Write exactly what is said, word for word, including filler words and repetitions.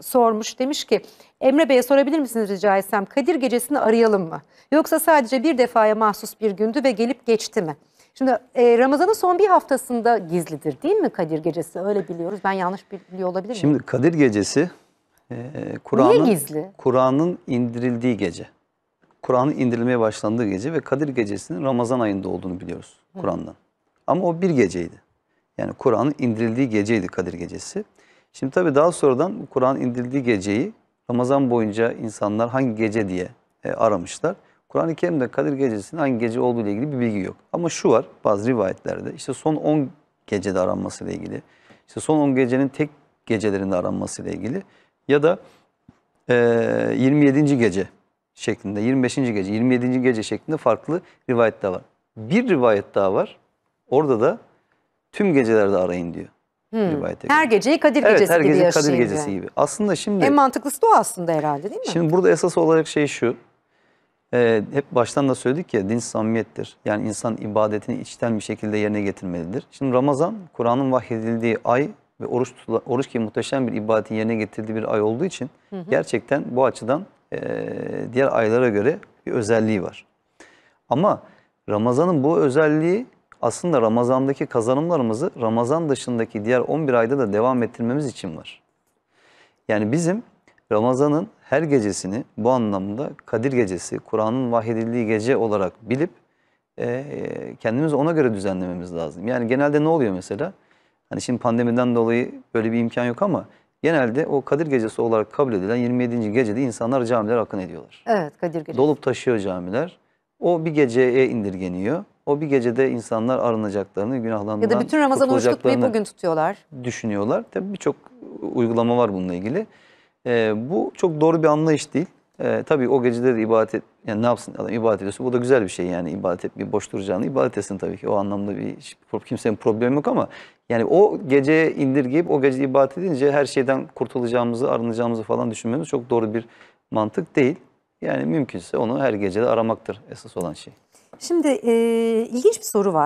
sormuş. Demiş ki Emre Bey'e sorabilir misiniz rica etsem, Kadir Gecesi'ni arayalım mı? Yoksa sadece bir defaya mahsus bir gündü ve gelip geçti mi? Şimdi e, Ramazan'ın son bir haftasında gizlidir değil mi Kadir Gecesi? Öyle biliyoruz. Ben yanlış biliyor olabilir miyim? Şimdi Kadir Gecesi e, Kur'an'ın Kur'an'ın indirildiği gece. Kur'an'ın indirilmeye başlandığı gece ve Kadir Gecesi'nin Ramazan ayında olduğunu biliyoruz Kur'an'dan. Ama o bir geceydi. Yani Kur'an'ın indirildiği geceydi Kadir Gecesi. Şimdi tabii daha sonradan Kur'an'ın indirildiği geceyi Ramazan boyunca insanlar hangi gece diye e, aramışlar. Kur'an-ı Kerim'de Kadir Gecesi'nin hangi gece olduğu ile ilgili bir bilgi yok. Ama şu var bazı rivayetlerde, işte son on gecede aranması ile ilgili, işte son on gecenin tek gecelerinde aranması ile ilgili ya da e, yirmi yedinci gece şeklinde, yirmi beşinci gece, yirmi yedinci gece şeklinde farklı rivayet daha var. Bir rivayet daha var. Orada da tüm gecelerde arayın diyor. Hmm. Her geceyi Kadir Gecesi evet, her gibi gece Kadir Gecesi gibi. Aslında şimdi en mantıklısı da o aslında herhalde değil mi? Şimdi burada esas olarak şey şu. E, hep baştan da söyledik ya, din samimiyettir. Yani insan ibadetini içten bir şekilde yerine getirmelidir. Şimdi Ramazan Kur'an'ın vahyedildiği ay ve oruç tutula, oruç gibi muhteşem bir ibadetin yerine getirdiği bir ay olduğu için hı hı. gerçekten bu açıdan e, diğer aylara göre bir özelliği var. Ama Ramazan'ın bu özelliği aslında Ramazan'daki kazanımlarımızı Ramazan dışındaki diğer on bir ayda da devam ettirmemiz için var. Yani bizim Ramazan'ın her gecesini bu anlamda Kadir Gecesi, Kur'an'ın vahyedildiği gece olarak bilip e, kendimizi ona göre düzenlememiz lazım. Yani genelde ne oluyor mesela? Hani şimdi pandemiden dolayı böyle bir imkan yok ama genelde o Kadir Gecesi olarak kabul edilen yirmi yedinci gecede insanlar camilere akın ediyorlar. Evet, Kadir Gecesi. Dolup taşıyor camiler. O bir geceye indirgeniyor. O bir gecede insanlar arınacaklarını, günahlarından ya da bütün Ramazan oruç tutmayı bugün tutuyorlar. Düşünüyorlar. Tabii birçok uygulama var bununla ilgili. Ee, bu çok doğru bir anlayış değil. Ee, tabii o gecede de ibadet et, yani ne yapsın adam ibadet ediyorsa bu da güzel bir şey yani, ibadet et, bir boş duracağını ibadet etsin tabii ki. O anlamda bir kimsenin problemi yok ama yani o geceye indirgeyip o gecede ibadet edince her şeyden kurtulacağımızı, arınacağımızı falan düşünmemiz çok doğru bir mantık değil. Yani mümkünse onu her gecede aramaktır esas olan şey. Şimdi e, ilginç bir soru var.